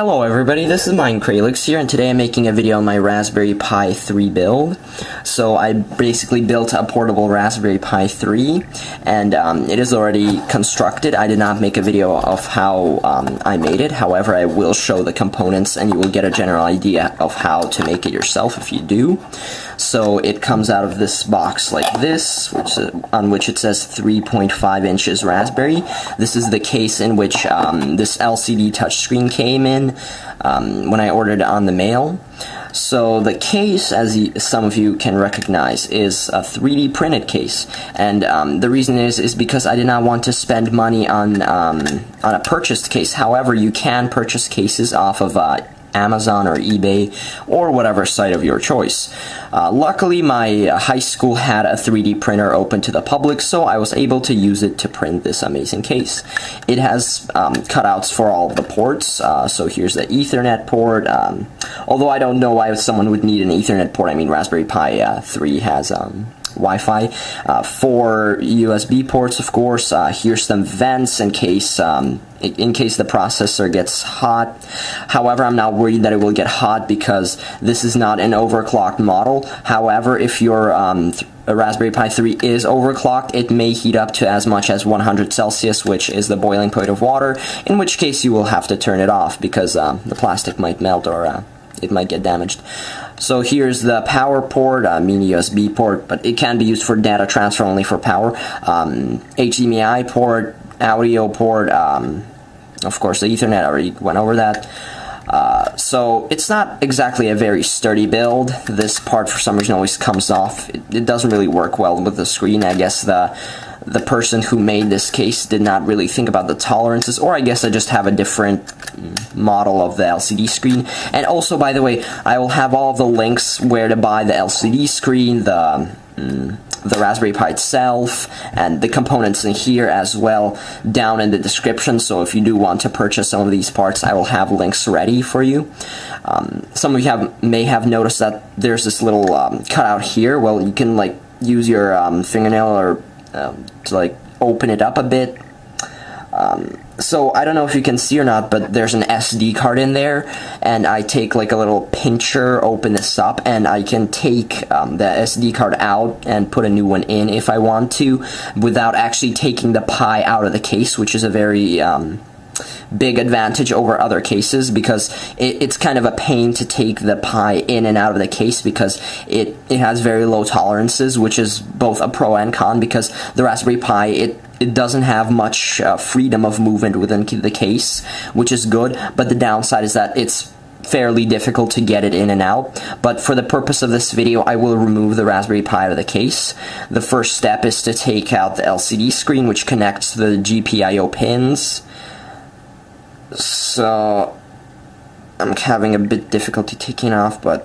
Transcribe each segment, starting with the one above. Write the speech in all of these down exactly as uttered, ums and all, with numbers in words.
Hello everybody, this is MineCralex here, and today I'm making a video on my Raspberry Pi three build. So I basically built a portable Raspberry Pi three, and um, it is already constructed. I did not make a video of how um, I made it, however I will show the components and you will get a general idea of how to make it yourself if you do. So it comes out of this box like this, which, uh, on which it says three point five inches Raspberry. This is the case in which um, this L C D touchscreen came in. Um, when I ordered on the mail. So the case, as you, some of you can recognize, is a three D printed case, and um, the reason is is because I did not want to spend money on um, on a purchased case. However, you can purchase cases off of uh, Amazon or eBay or whatever site of your choice. Uh, luckily, my high school had a three D printer open to the public, so I was able to use it to print this amazing case. It has um, cutouts for all of the ports, uh, so here's the Ethernet port, um, although I don't know why someone would need an Ethernet port. I mean, Raspberry Pi uh, three has um, Wi-Fi, uh, four U S B ports, of course. Uh, here's some vents in case um, in case the processor gets hot. However, I'm not worried that it will get hot because this is not an overclocked model. However, if your um, Raspberry Pi three is overclocked, it may heat up to as much as one hundred Celsius, which is the boiling point of water, in which case you will have to turn it off because uh, the plastic might melt or uh, it might get damaged. So here's the power port, uh, mini U S B port, but it can be used for data transfer, only for power. Um, H D M I port, audio port, um, of course the Ethernet, I already went over that. Uh, so it's not exactly a very sturdy build. This part for some reason always comes off. It, it doesn't really work well with the screen. I guess the the person who made this case did not really think about the tolerances, or I guess I just have a different model of the L C D screen. And also, by the way, I will have all the links where to buy the L C D screen, the mm, the Raspberry Pi itself, and the components in here as well down in the description. So if you do want to purchase some of these parts, I will have links ready for you. Um, some of you have, may have noticed that there's this little um, cutout here. Well, you can like use your um, fingernail or Um, to like open it up a bit. Um, so I don't know if you can see or not, but there's an S D card in there, and I take like a little pincher, open this up, and I can take um, the S D card out and put a new one in if I want to, without actually taking the Pi out of the case, which is a very um, big advantage over other cases, because it, it's kind of a pain to take the Pi in and out of the case because it, it has very low tolerances, which is both a pro and con, because the Raspberry Pi, it, it doesn't have much uh, freedom of movement within the case, which is good, but the downside is that it's fairly difficult to get it in and out. But for the purpose of this video, I will remove the Raspberry Pi out of the case. The first step is to take out the L C D screen, which connects the G P I O pins. So I'm having a bit difficulty taking off, but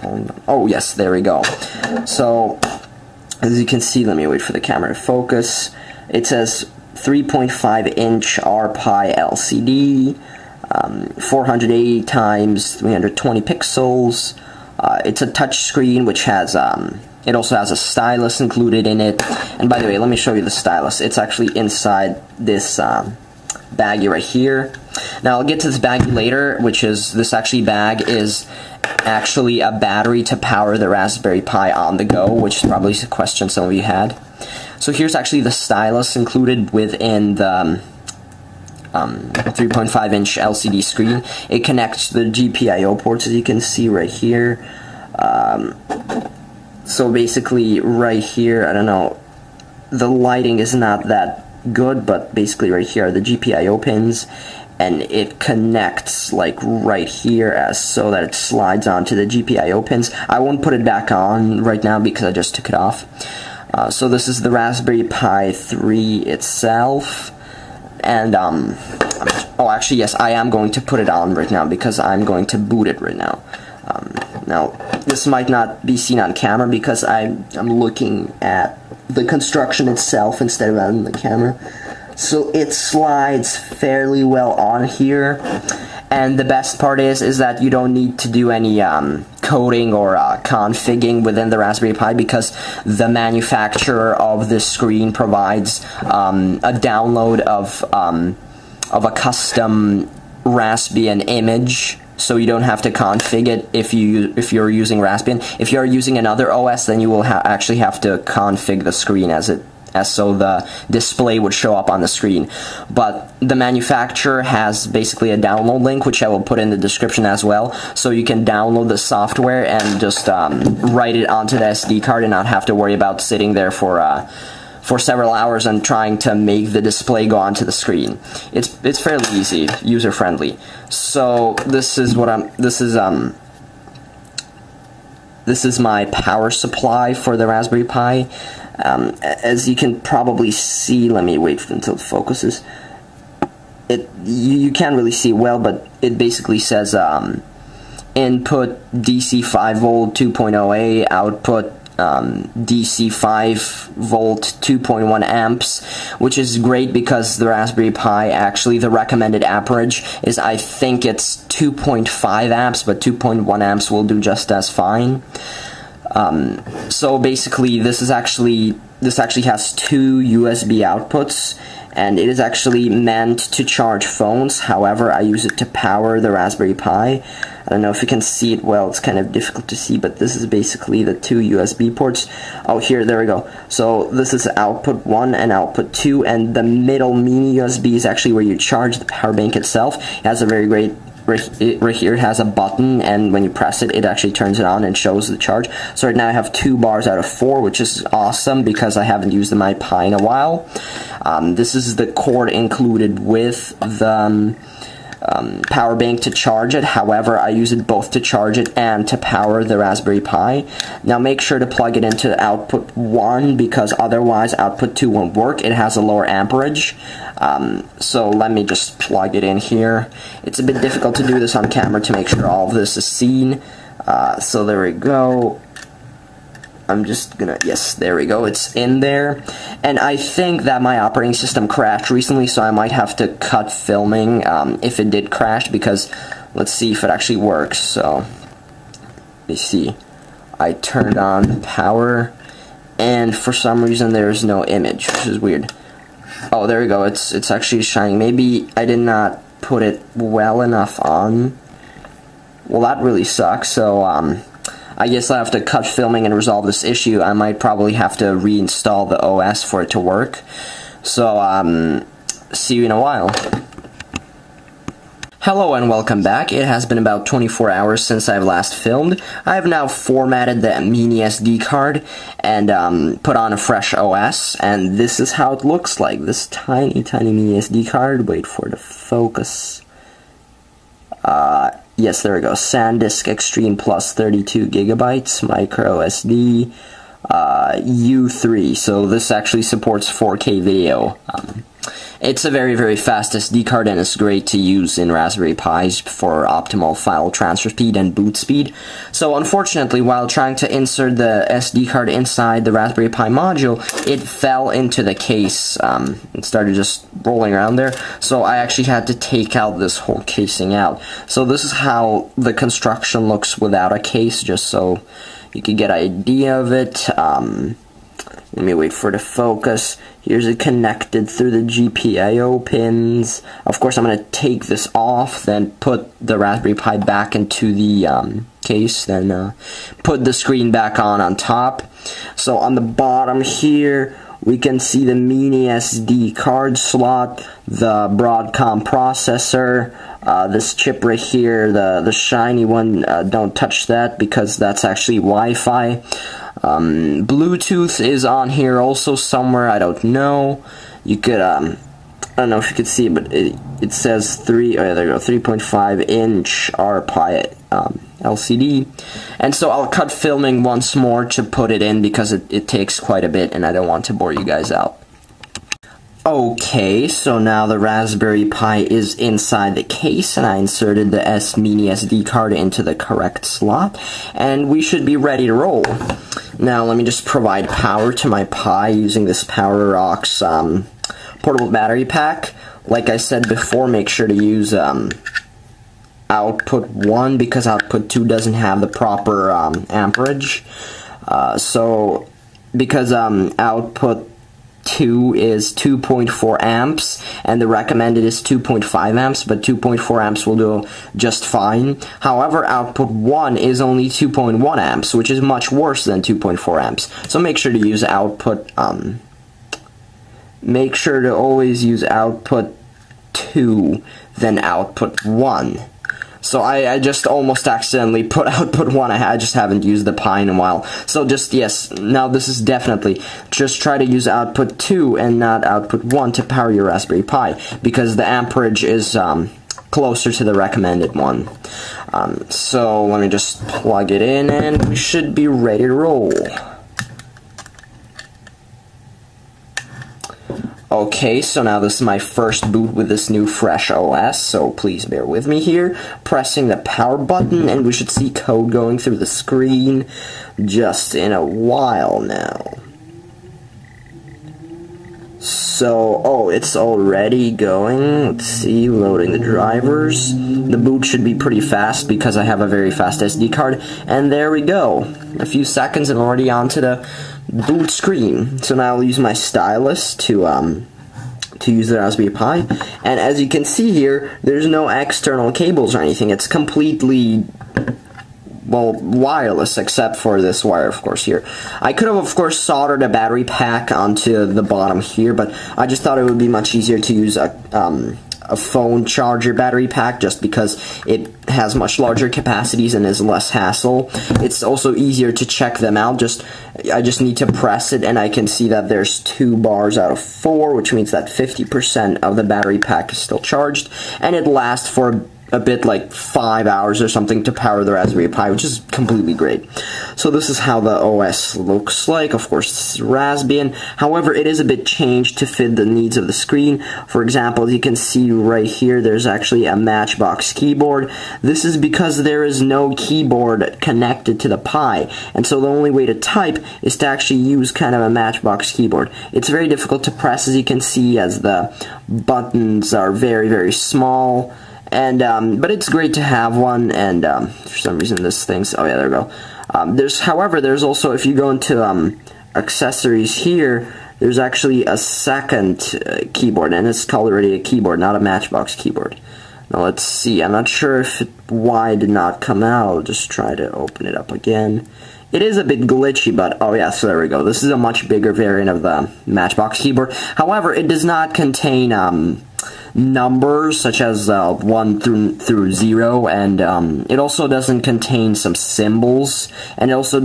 hold on. Oh yes, there we go. So as you can see, let me wait for the camera to focus. It says three point five inch R Pi L C D, um, four hundred eighty times three hundred twenty pixels. Uh, it's a touch screen which has um, it also has a stylus included in it. And by the way, let me show you the stylus. It's actually inside this Um, baggie right here. Now I'll get to this baggie later, which is this actually bag is actually a battery to power the Raspberry Pi on the go, which is probably a question some of you had. So here's actually the stylus included within the um, three point five inch L C D screen. It connects the G P I O ports, as you can see right here. Um, so basically right here, I don't know, the lighting is not that good, but basically right here are the G P I O pins, and it connects like right here as so that it slides onto the G P I O pins. I won't put it back on right now because I just took it off. Uh, so this is the Raspberry Pi three itself, and um, oh actually yes, I am going to put it on right now because I'm going to boot it right now. Um, now this might not be seen on camera because I'm, I'm looking at the construction itself instead of on the camera. So it slides fairly well on here, and the best part is is that you don't need to do any um, coding or uh, configuring within the Raspberry Pi, because the manufacturer of this screen provides um, a download of um, of a custom Raspbian image, so you don't have to config it if you if you're using Raspbian. If you're using another O S, then you will ha actually have to config the screen as it as so the display would show up on the screen. But the manufacturer has basically a download link, which I will put in the description as well, so you can download the software and just um, write it onto the S D card and not have to worry about sitting there for uh, for several hours and trying to make the display go onto the screen. It's it's fairly easy, user friendly. So this is what I'm. This is um. This is my power supply for the Raspberry Pi. Um, as you can probably see, let me wait until it focuses. It you, you can't really see well, but it basically says um, input D C five volt two point oh A, output Um, D C five volt two point one amps, which is great because the Raspberry Pi, actually the recommended amperage is, I think it's two point five amps, but two point one amps will do just as fine. Um, so basically this is actually this actually has two U S B outputs, and it is actually meant to charge phones. However, I use it to power the Raspberry Pi. I don't know if you can see it well, it's kind of difficult to see, but this is basically the two U S B ports. Oh, here, there we go. So this is output one and output two, and the middle mini U S B is actually where you charge the power bank itself. It has a very great, right here it has a button, and when you press it, it actually turns it on and shows the charge. So right now I have two bars out of four, which is awesome because I haven't used the MiPi in a while. Um, this is the cord included with the Um, Um, power bank to charge it. However, I use it both to charge it and to power the Raspberry Pi. Now make sure to plug it into output one, because otherwise output two won't work. It has a lower amperage. Um, so let me just plug it in here. It's a bit difficult to do this on camera to make sure all of this is seen. Uh, so there we go. I'm just gonna, yes, there we go, it's in there. And I think that my operating system crashed recently, so I might have to cut filming um, if it did crash, because let's see if it actually works. So, let me see. I turned on power, and for some reason there's no image, which is weird. Oh, there we go, it's, it's actually shining. Maybe I did not put it well enough on. Well, that really sucks, so, um... I guess I'll have to cut filming and resolve this issue. I might probably have to reinstall the O S for it to work. So, um, see you in a while. Hello and welcome back. It has been about twenty-four hours since I've last filmed. I have now formatted the mini S D card and um, put on a fresh O S, and this is how it looks like. This tiny, tiny mini S D card. Wait for it to focus. Uh... Yes, there we go. SanDisk Extreme Plus thirty-two gigabytes, micro S D, uh, U three. So this actually supports four K video. Um, it's a very, very fast S D card, and it's great to use in Raspberry Pis for optimal file transfer speed and boot speed. So unfortunately, while trying to insert the S D card inside the Raspberry Pi module, it fell into the case um, and started just rolling around there, so I actually had to take out this whole casing out. So this is how the construction looks without a case, just so you can get an idea of it. Um, let me wait for it to focus. Here's it connected through the G P I O pins. Of course, I'm going to take this off, then put the Raspberry Pi back into the um, case, then uh, put the screen back on on top. So on the bottom here, we can see the mini S D card slot, the Broadcom processor, uh, this chip right here, the, the shiny one, uh, don't touch that because that's actually Wi-Fi. Um, Bluetooth is on here also somewhere, I don't know. You could, um, I don't know if you could see it, but it, it says three, oh, there you go, three point five inch R Pi um, L C D. And so I'll cut filming once more to put it in, because it, it takes quite a bit and I don't want to bore you guys out. Okay, so now the Raspberry Pi is inside the case, and I inserted the S mini S D card into the correct slot, and we should be ready to roll. Now let me just provide power to my Pi using this Powerocks um, portable battery pack. Like I said before, make sure to use um, output one, because output two doesn't have the proper um, amperage. Uh, so, because um, output two is two point four amps and the recommended is two point five amps, but two point four amps will do just fine. However, output one is only two point one amps, which is much worse than two point four amps. So make sure to use output um make sure to always use output two than output one. So I, I just almost accidentally put output one. I, I just haven't used the Pi in a while. So just, yes, now this is definitely, just try to use output two and not output one to power your Raspberry Pi, because the amperage is um, closer to the recommended one. Um, so let me just plug it in and we should be ready to roll. Okay, so now this is my first boot with this new fresh O S, so please bear with me here. Pressing the power button, and we should see code going through the screen just in a while now. So, oh, it's already going. Let's see, loading the drivers. The boot should be pretty fast because I have a very fast S D card. And there we go. A few seconds and already onto the boot screen. So now I'll use my stylus to um to use the Raspberry Pi, and as you can see here, there's no external cables or anything. It's completely, well, wireless, except for this wire, of course, here. I could have, of course, soldered a battery pack onto the bottom here, but I just thought it would be much easier to use a um a phone charger battery pack, just because it has much larger capacities and is less hassle. It's also easier to check them out. Just I just need to press it and I can see that there's two bars out of four, which means that fifty percent of the battery pack is still charged, and it lasts for a a bit, like five hours or something, to power the Raspberry Pi, which is completely great. So this is how the O S looks like. Of course, this is Raspbian. However, it is a bit changed to fit the needs of the screen. For example, you can see right here, there's actually a Matchbox keyboard. This is because there is no keyboard connected to the Pi, and so the only way to type is to actually use kind of a Matchbox keyboard. It's very difficult to press, as you can see, as the buttons are very, very small. And, um, but it's great to have one, and, um, for some reason this thing's, oh yeah, there we go. Um, there's, however, there's also, if you go into, um, accessories here, there's actually a second uh, keyboard, and it's called already a keyboard, not a Matchbox keyboard. Now let's see, I'm not sure if it, why it did not come out. I'll just try to open it up again. It is a bit glitchy, but, oh yeah, so there we go. This is a much bigger variant of the Matchbox keyboard. However, it does not contain, um... numbers such as uh, one through through zero, and um, it also doesn't contain some symbols, and it also,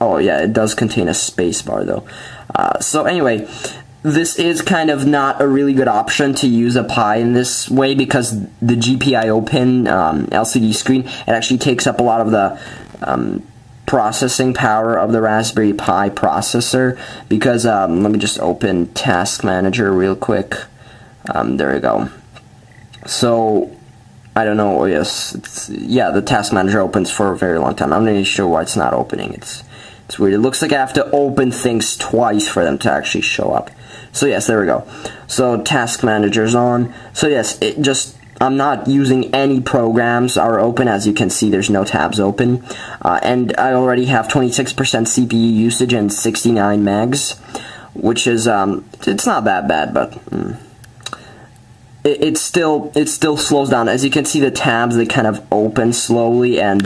oh yeah, it does contain a space bar though. Uh, so anyway, this is kind of not a really good option to use a Pi in this way, because the G P I O pin um, L C D screen, it actually takes up a lot of the um, processing power of the Raspberry Pi processor, because um, let me just open Task Manager real quick. Um, there we go. So, I don't know, oh yes, it's, yeah, the Task Manager opens for a very long time. I'm not even sure why it's not opening. It's, it's weird. It looks like I have to open things twice for them to actually show up. So yes, there we go. So, Task Manager's on. So yes, it just, I'm not using any programs are open. As you can see, there's no tabs open. Uh, and I already have twenty-six percent C P U usage and sixty-nine megs, which is, um, it's not that bad, but... Mm. It, it still it still slows down. As you can see, the tabs, they kind of open slowly, and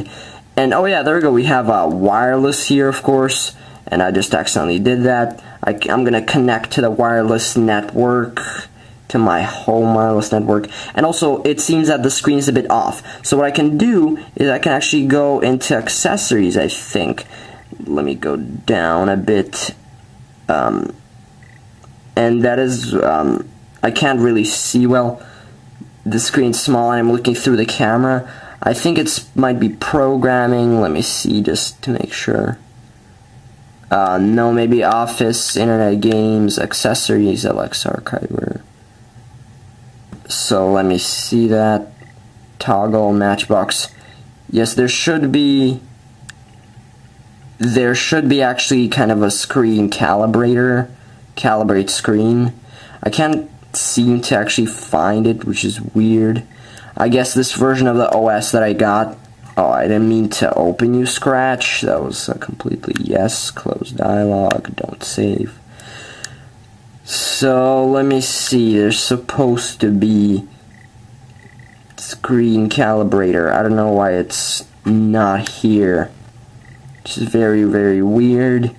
and oh yeah, there we go. We have a uh, wireless here, of course, and I just accidentally did that. I, I'm gonna connect to the wireless network, to my home wireless network, and also it seems that the screen is a bit off. So what I can do is I can actually go into accessories. I think, let me go down a bit, um, and that is. Um, I can't really see well. The screen's small and I'm looking through the camera. I think it's might be programming. Let me see just to make sure. Uh, no, maybe Office, Internet, Games, Accessories, L X Archiver. So let me see that. Toggle, Matchbox. Yes, there should be... There should be actually kind of a screen calibrator. Calibrate screen. I can't seem to actually find it, which is weird. I guess this version of the O S that I got, oh, I didn't mean to open you Scratch, that was a completely yes, close dialog, don't save. So let me see, there's supposed to be screen calibrator. I don't know why it's not here. Which is very, very weird.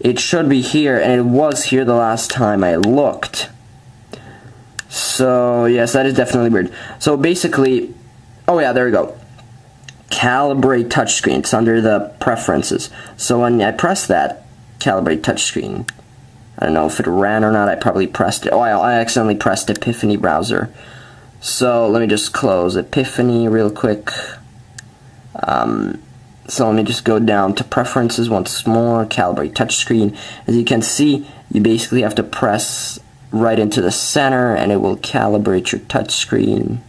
It should be here, and it was here the last time I looked. So yes, that is definitely weird. So basically, oh yeah, there we go. Calibrate touchscreen. It's under the preferences. So when I press that, calibrate touchscreen. I don't know if it ran or not. I probably pressed it. Oh, I accidentally pressed Epiphany browser. So let me just close Epiphany real quick. Um, so let me just go down to preferences once more. Calibrate touchscreen. As you can see, you basically have to press right into the center, and it will calibrate your touchscreen.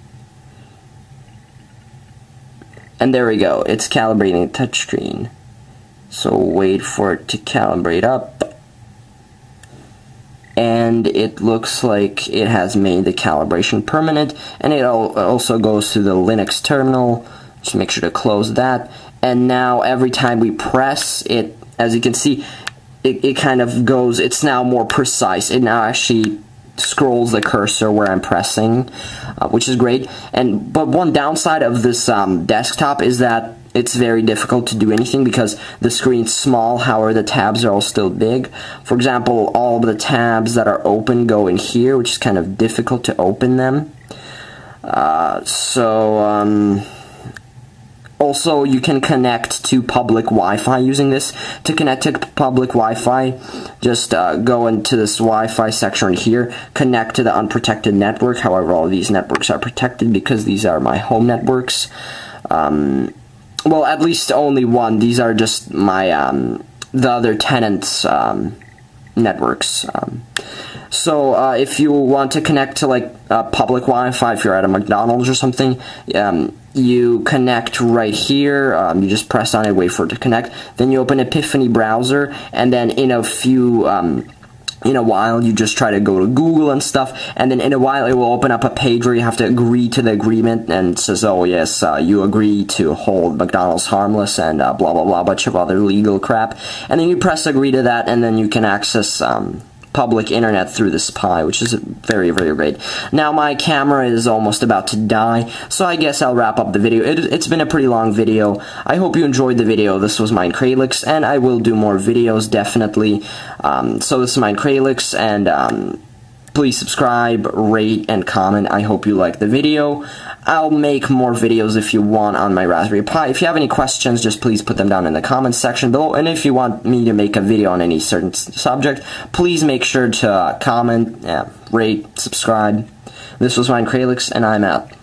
And there we go, it's calibrating the touchscreen. So wait for it to calibrate up. And it looks like it has made the calibration permanent. And it also goes to the Linux terminal. Just make sure to close that. And now every time we press it, as you can see, it, it kind of goes, it's now more precise. It now actually scrolls the cursor where I'm pressing, uh, which is great. And but one downside of this um, desktop is that it's very difficult to do anything because the screen's small, however the tabs are all still big. For example, all of the tabs that are open go in here, which is kind of difficult to open them. Uh, so um, also you can connect to public Wi-Fi using this. To connect to public Wi-Fi, just uh, go into this Wi-Fi section right here, connect to the unprotected network. However, all of these networks are protected because these are my home networks. Um, well, at least only one. These are just my um, the other tenants' um, networks. Um, so uh, if you want to connect to like uh, public Wi-Fi, if you're at a McDonald's or something, um, you connect right here, um, you just press on it, wait for it to connect, then you open Epiphany browser, and then in a few, um, in a while, you just try to go to Google and stuff, and then in a while it will open up a page where you have to agree to the agreement, and it says, oh yes, uh, you agree to hold McDonald's harmless, and uh, blah blah blah, bunch of other legal crap, and then you press agree to that, and then you can access, um, public internet through this Pi, which is very, very great. Now my camera is almost about to die, so I guess I'll wrap up the video. It, it's been a pretty long video. I hope you enjoyed the video. This was MineCralex, and I will do more videos, definitely. Um, so this is MineCralex, and um, please subscribe, rate, and comment. I hope you liked the video. I'll make more videos if you want on my Raspberry Pi. If you have any questions, just please put them down in the comments section below. And if you want me to make a video on any certain subject, please make sure to uh, comment, yeah, rate, subscribe. This was MineCralex, and I'm out.